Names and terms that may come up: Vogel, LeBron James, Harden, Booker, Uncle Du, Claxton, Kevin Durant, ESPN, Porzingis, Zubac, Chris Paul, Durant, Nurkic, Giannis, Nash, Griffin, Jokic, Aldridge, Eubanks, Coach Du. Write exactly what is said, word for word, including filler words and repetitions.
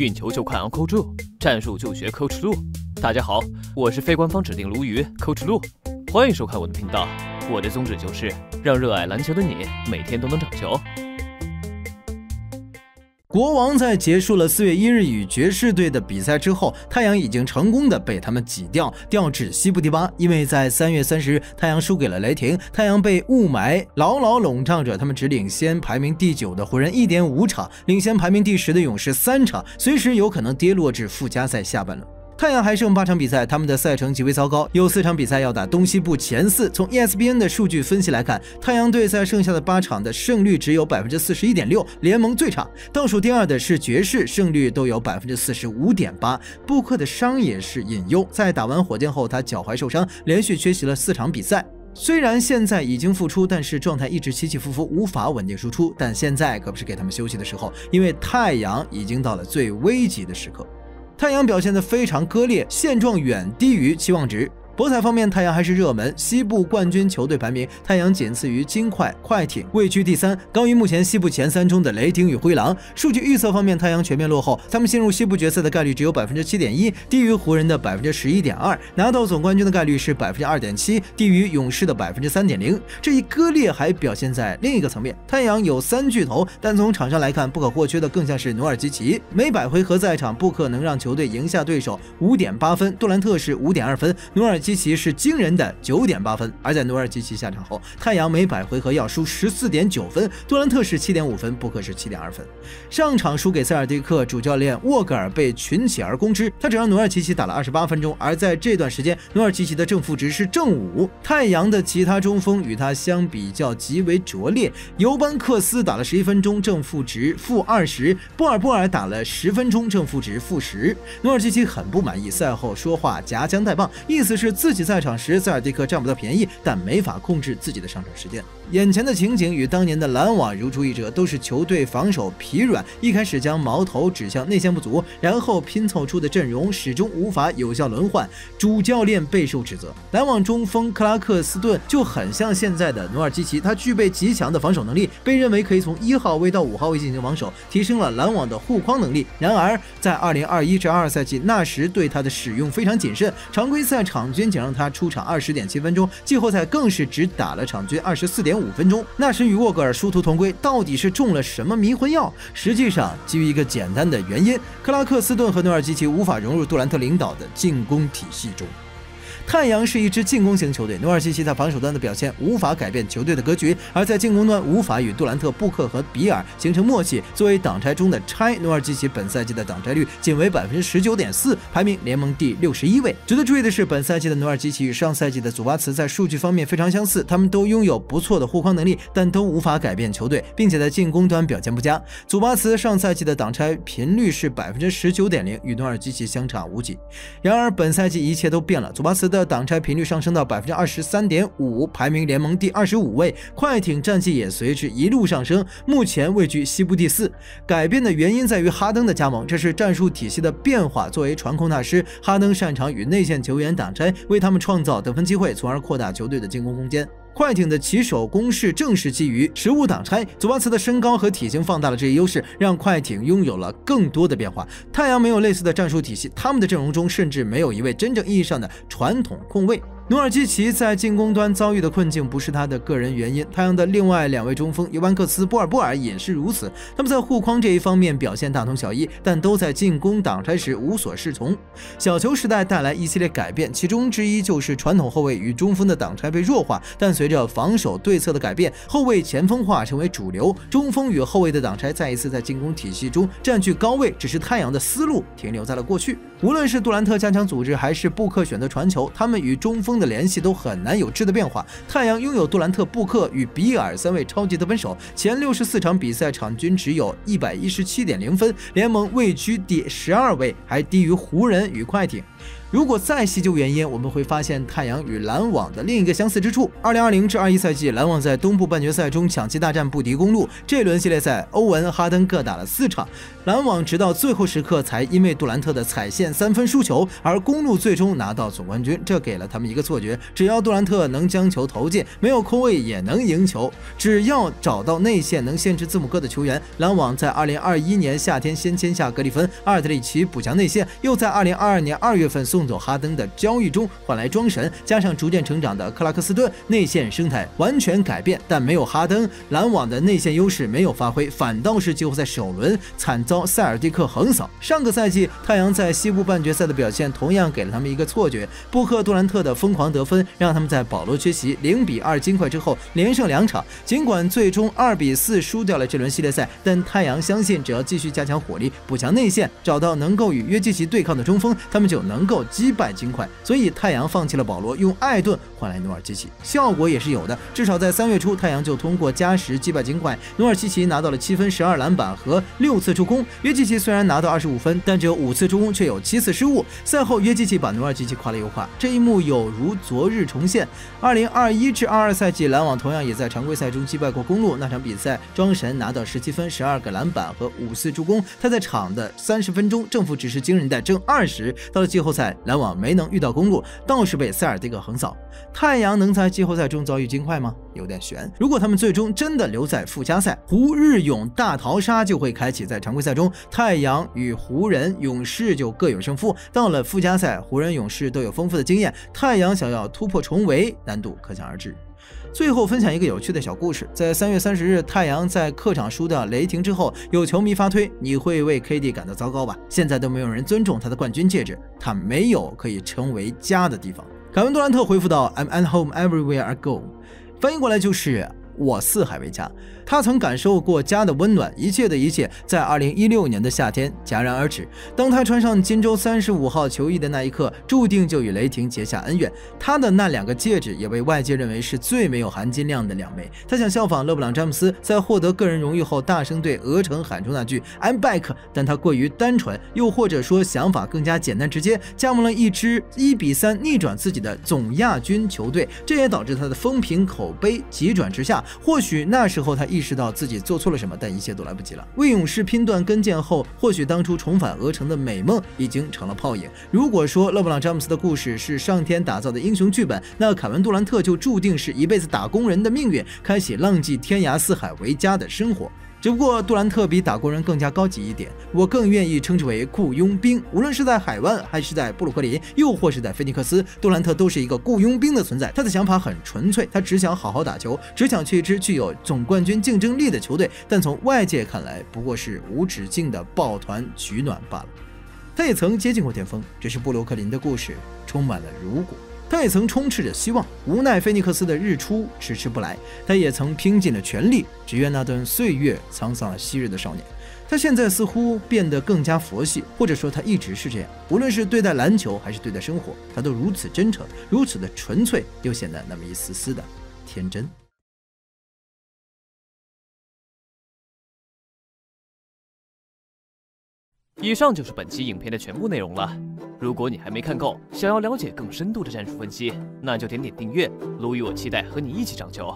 运球就看 Uncle Du， 战术就学 Coach Du。大家好，我是非官方指定鲈鱼 Coach Du， 欢迎收看我的频道。我的宗旨就是让热爱篮球的你每天都能长球。国王在结束了四月一日与爵士队的比赛之后，太阳已经成功的被他们挤掉，调至西部第八。因为在三月三十日，太阳输给了雷霆，太阳被雾霾牢牢笼罩着，他们只领先排名第九的湖人 一点五 场，领先排名第十的勇士三场，随时有可能跌落至附加赛下半轮。 太阳还剩八场比赛，他们的赛程极为糟糕，有四场比赛要打东西部前四。从 E S P N 的数据分析来看，太阳队在剩下的八场的胜率只有 百分之四十一点六， 联盟最差。倒数第二的是爵士，胜率都有 百分之四十五点八。布克的伤也是隐忧，在打完火箭后，他脚踝受伤，连续缺席了四场比赛。 虽然现在已经复出，但是状态一直起起伏伏，无法稳定输出。但现在可不是给他们休息的时候，因为太阳已经到了最危急的时刻。 太阳表现得非常割裂，现状远低于期望值。博彩方面，太阳还是热门，西部冠军球队排名，太阳仅次于金块、快艇，位居第三，高于目前西部前三中的雷霆与灰狼。数据预测方面，太阳全面落后，他们进入西部决赛的概率只有 百分之七点一， 低于湖人的 百分之十一点二， 拿到总冠军的概率是 百分之二点七， 低于勇士的 百分之三点零。这一割裂还表现在另一个层面，太阳有三巨头，但从场上来看，不可或缺的更像是努尔基奇。每百回合在场，布克能让球队赢下对手 五点八 分，杜兰特是 五点二 分，努尔基奇 基奇是惊人的 九点八 分，而在努尔基奇下场后，太阳每百回合要输 十四点九 分，杜兰特是 七点五 分，布克是 七点二 分。上场输给塞尔蒂克，主教练沃格尔被群起而攻之，他只让努尔基奇打了二十八分钟，而在这段时间，努尔基奇的正负值是正五。太阳的其他中锋与他相比较极为拙劣，尤班克斯打了十一分钟，正负值负 二十； 波尔波尔打了十分钟，正负值负 十。努尔基奇很不满意，赛后说话夹枪带棒，意思是 自己在场时，塞尔蒂克占不到便宜，但没法控制自己的上场时间。眼前的情景与当年的篮网如出一辙，都是球队防守疲软，一开始将矛头指向内线不足，然后拼凑出的阵容始终无法有效轮换，主教练备受指责。篮网中锋克拉克斯顿就很像现在的努尔基奇，他具备极强的防守能力，被认为可以从一号位到五号位进行防守，提升了篮网的护框能力。然而，在二零二一至二二赛季，纳什对他的使用非常谨慎，常规赛场均 仅让他出场 二十点七 分钟，季后赛更是只打了场均 二十四点五 分钟。纳什与沃格尔殊途同归，到底是中了什么迷魂药？实际上，基于一个简单的原因，克拉克斯顿和努尔基奇无法融入杜兰特领导的进攻体系中。 太阳是一支进攻型球队，努尔基奇在防守端的表现无法改变球队的格局，而在进攻端无法与杜兰特、布克和比尔形成默契。作为挡拆中的拆，努尔基奇本赛季的挡拆率仅为 百分之十九点四， 排名联盟第六十一位。值得注意的是，本赛季的努尔基奇与上赛季的祖巴茨在数据方面非常相似，他们都拥有不错的护框能力，但都无法改变球队，并且在进攻端表现不佳。祖巴茨上赛季的挡拆频率是 百分之十九点零， 与努尔基奇相差无几。然而本赛季一切都变了，祖巴茨 的挡拆频率上升到 百分之二十三点五， 排名联盟第二十五位。快艇战绩也随之一路上升，目前位居西部第四。改变的原因在于哈登的加盟，这是战术体系的变化。作为传控大师，哈登擅长与内线球员挡拆，为他们创造得分机会，从而扩大球队的进攻空间。 快艇的起手攻势正是基于实物挡拆，祖巴茨的身高和体型放大了这一优势，让快艇拥有了更多的变化。太阳没有类似的战术体系，他们的阵容中甚至没有一位真正意义上的传统控卫。 努尔基奇在进攻端遭遇的困境不是他的个人原因，太阳的另外两位中锋尤班克斯、波尔波尔也是如此。他们在护框这一方面表现大同小异，但都在进攻挡拆时无所适从。小球时代带来一系列改变，其中之一就是传统后卫与中锋的挡拆被弱化，但随着防守对策的改变，后卫前锋化成为主流，中锋与后卫的挡拆再一次在进攻体系中占据高位。只是太阳的思路停留在了过去，无论是杜兰特加强组织，还是布克选择传球，他们与中锋 的联系都很难有质的变化。太阳拥有杜兰特、布克与比尔三位超级得分手，前六十四场比赛场均只有 一百一十七点零 分，联盟位居第十二位，还低于湖人与快艇。如果再细究原因，我们会发现太阳与篮网的另一个相似之处： 二零二零至二一 赛季，篮网在东部半决赛中抢七大战不敌公路。这轮系列赛，欧文、哈登各打了四场，篮网直到最后时刻才因为杜兰特的踩线三分输球，而公路最终拿到总冠军。这给了他们一个错觉：只要杜兰特能将球投进，没有空位也能赢球。只要找到内线能限制字母哥的球员，篮网在二零二一年夏天先签下格里芬、阿尔特里奇补强内线，又在二零二二年二月份送走哈登的交易中换来庄神，加上逐渐成长的克拉克斯顿，内线生态完全改变。但没有哈登，篮网的内线优势没有发挥，反倒是季后赛首轮惨遭塞尔蒂克横扫。上个赛季太阳在西部半决赛的表现同样给了他们一个错觉，布克、杜兰特的疯狂得分让他们在保罗缺席零比二金块之后连胜两场。尽管最终二比四输掉了这轮系列赛，但太阳相信只要继续加强火力，补强内线，找到能够与约基奇对抗的中锋，他们就能够击败金块。所以太阳放弃了保罗，用艾顿换来努尔基奇，效果也是有的。至少在三月初，太阳就通过加时击败金块，努尔基奇拿到了七分、十二篮板和六次助攻。约基奇虽然拿到二十五分，但只有五次助攻，却有七次失误。赛后，约基奇把努尔基奇夸了又夸，这一幕有如昨日重现。二零二一至二二赛季，篮网同样也在常规赛中击败过公路。那场比赛，庄神拿到十七分、十二个篮板和五次助攻，他在场的三十分钟正负值是惊人的正二十。到了季后赛，篮网没能遇到公路，倒是被塞尔蒂克横扫。太阳能在季后赛中遭遇金块吗？有点悬。如果他们最终真的留在附加赛，胡日勇大逃杀就会开启。在常规赛中，太阳与湖人、勇士就各有胜负。到了附加赛，湖人、勇士都有丰富的经验，太阳想要突破重围，难度可想而知。最后分享一个有趣的小故事，在三月三十日，太阳在客场输掉雷霆之后，有球迷发推：“你会为 K D 感到糟糕吧？现在都没有人尊重他的冠军戒指，他没有可以称为家的地方。”凯文·杜兰特回复到 ：“I'm at home everywhere I go。”翻译过来就是“我四海为家”。他曾感受过家的温暖，一切的一切在二零一六年的夏天戛然而止。当他穿上金州三十五号球衣的那一刻，注定就与雷霆结下恩怨。他的那两个戒指也被外界认为是最没有含金量的两枚。他想效仿勒布朗·詹姆斯，在获得个人荣誉后大声对鹅城喊出那句 I'm back， 但他过于单纯，又或者说想法更加简单直接，加盟了一支一比三逆转自己的总亚军球队，这也导致他的风评口碑急转直下。或许那时候他一意识到自己做错了什么，但一切都来不及了。为勇士拼断跟腱后，或许当初重返鹅城的美梦已经成了泡影。如果说勒布朗·詹姆斯的故事是上天打造的英雄剧本，那凯文·杜兰特就注定是一辈子打工人的命运，开启浪迹天涯、四海为家的生活。只不过杜兰特比打工人更加高级一点，我更愿意称之为雇佣兵。无论是在海湾，还是在布鲁克林，又或是在菲尼克斯，杜兰特都是一个雇佣兵的存在。他的想法很纯粹，他只想好好打球，只想去一支具有总冠军竞争力的球队。但从外界看来，不过是无止境的抱团取暖罢了。他也曾接近过巅峰，只是布鲁克林的故事充满了如果。他也曾充斥着希望，无奈菲尼克斯的日出迟迟不来。他也曾拼尽了全力，只愿那段岁月沧桑了昔日的少年。他现在似乎变得更加佛系，或者说他一直是这样。无论是对待篮球还是对待生活，他都如此真诚，如此的纯粹，又显得那么一丝丝的天真。以上就是本期影片的全部内容了。如果你还没看够，想要了解更深度的战术分析，那就点点订阅。鲈鱼我期待和你一起涨球。